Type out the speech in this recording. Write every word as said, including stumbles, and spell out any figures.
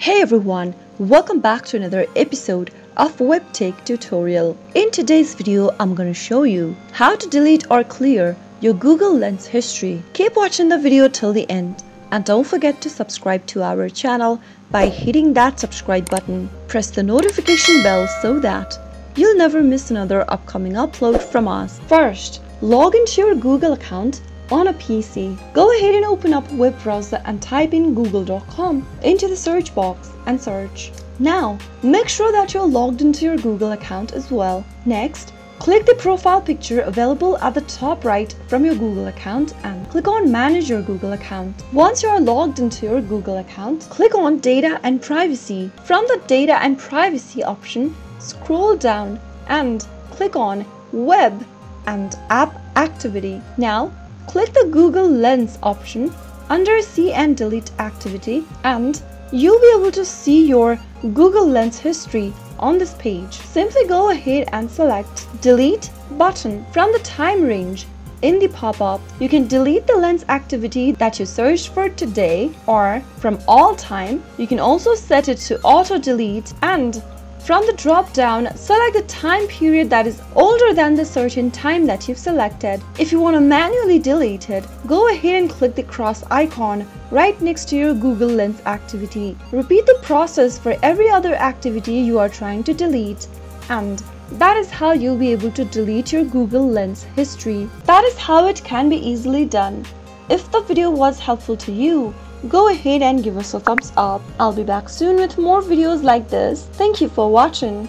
Hey everyone, welcome back to another episode of WebTech Tutorial. In today's video, I'm going to show you how to delete or clear your Google Lens history. Keep watching the video till the end and don't forget to subscribe to our channel by hitting that subscribe button. Press the notification bell so that you'll never miss another upcoming upload from us. First, log into your Google account on a P C. Go ahead and open up a web browser and type in google dot com into the search box and search. Now, make sure that you're logged into your Google account as well. Next, click the profile picture available at the top right from your Google account and click on Manage your Google account. Once you are logged into your Google account, click on Data and Privacy. From the Data and Privacy option, scroll down and click on Web and App Activity. Now, click the Google Lens option under See and Delete Activity and you'll be able to see your Google Lens history on this page. Simply go ahead and select Delete button from the time range in the pop-up. You can delete the lens activity that you searched for today or from all time. You can also set it to auto-delete and from the drop-down, select the time period that is older than the certain time that you've selected. If you want to manually delete it, go ahead and click the cross icon right next to your Google Lens activity. Repeat the process for every other activity you are trying to delete, and that is how you'll be able to delete your Google Lens history. That is how it can be easily done. If the video was helpful to you, go ahead and give us a thumbs up. I'll be back soon with more videos like this. Thank you for watching.